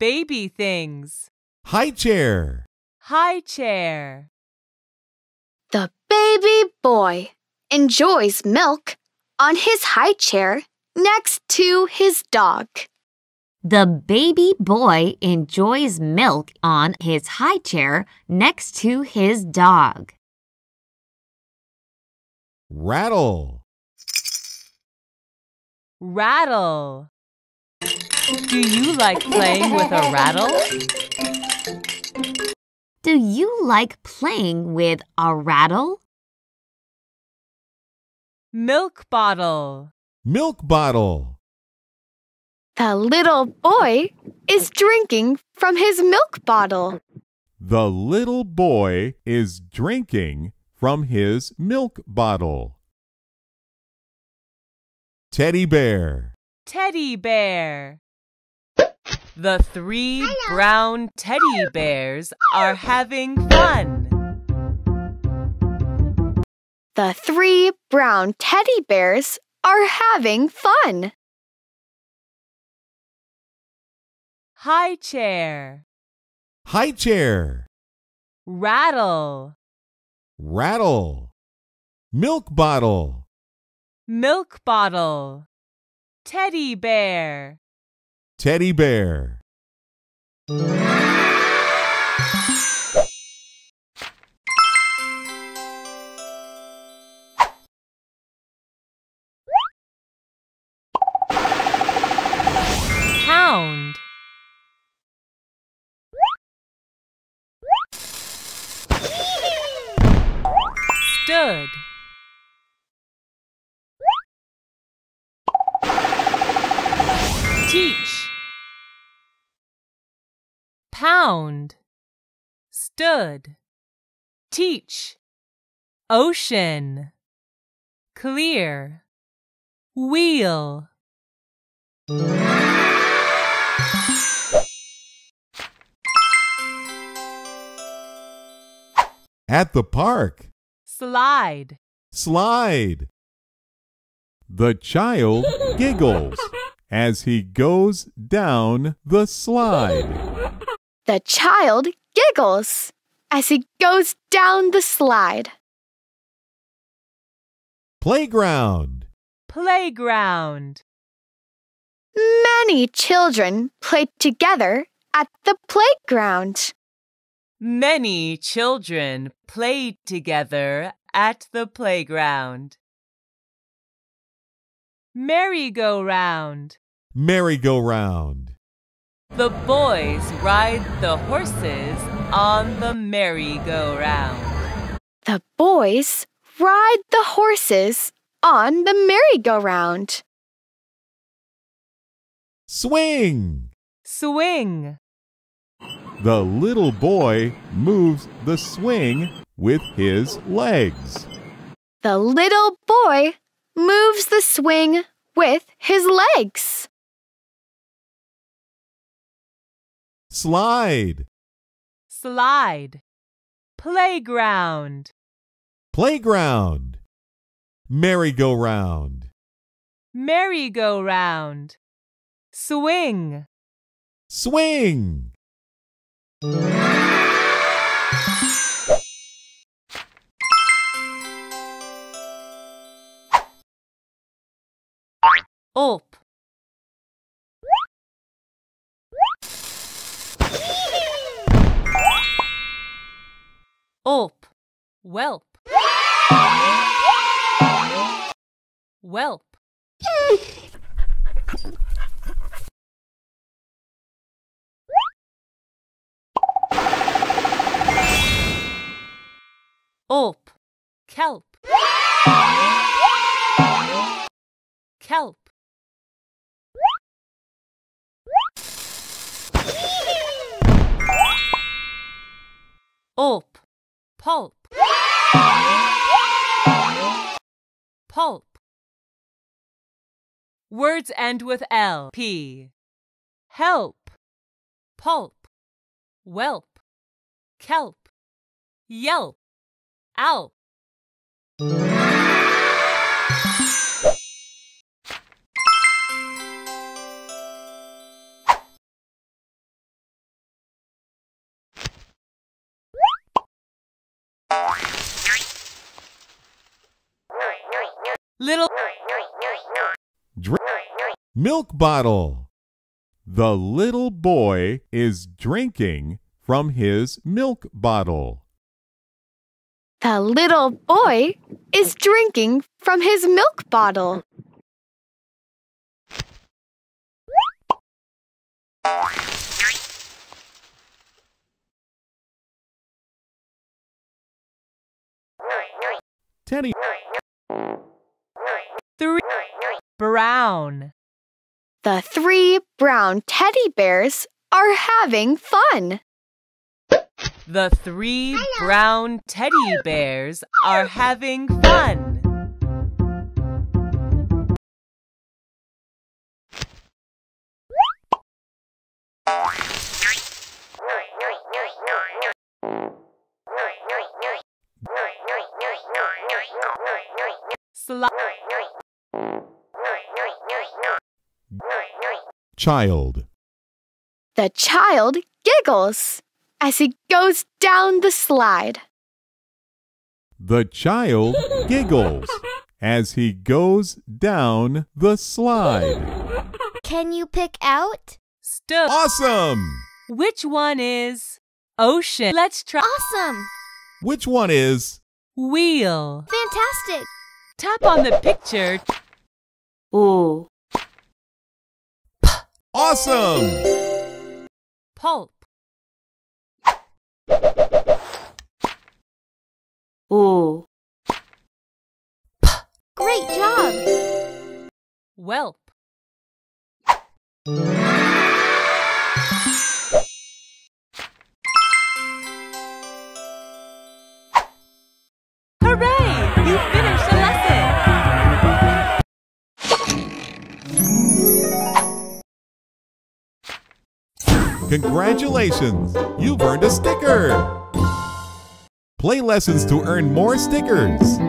Baby things. High chair. High chair. The baby boy enjoys milk on his high chair next to his dog. The baby boy enjoys milk on his high chair next to his dog. Rattle. Rattle. Do you like playing with a rattle? Do you like playing with a rattle? Milk bottle. Milk bottle. The little boy is drinking from his milk bottle. The little boy is drinking from his milk bottle. Teddy bear. Teddy bear. The three brown teddy bears are having fun. The three brown teddy bears are having fun. High chair. High chair. Rattle. Rattle. Milk bottle. Milk bottle. Teddy bear. Teddy bear. Pound. Stood. Teach. Pound. Stood. Teach. Ocean. Clear. Wheel. At the park. Slide. Slide. The child giggles as he goes down the slide. The child giggles as he goes down the slide. Playground. Playground. Many children play together at the playground. Many children played together at the playground. Merry-go-round. Merry-go-round. The boys ride the horses on the merry-go-round. The boys ride the horses on the merry-go-round. Swing. Swing. The little boy moves the swing with his legs. The little boy moves the swing with his legs. Slide. Slide. Playground. Playground. Merry-go-round. Merry-go-round. Swing. Swing. Up. Up. Whelp. Whelp. Up. Kelp. Kelp. Up. Pulp. Pulp. Words end with L. P. Help. Pulp. Whelp. Kelp. Yelp. Ow. Little milk bottle. The little boy is drinking from his milk bottle. The little boy is drinking from his milk bottle. Teddy. Three brown. The three brown teddy bears are having fun. The three brown teddy bears are having fun. Child. The child giggles as he goes down the slide. The child giggles as he goes down the slide. Can you pick out? Stuff. Awesome! Which one is ocean? Let's try. Awesome! Which one is wheel? Fantastic! Tap on the picture. Ooh. Awesome! Pulp. Ooh. Great job! Whelp. Hooray! You finished the lesson! Congratulations! You've earned a sticker! Play lessons to earn more stickers!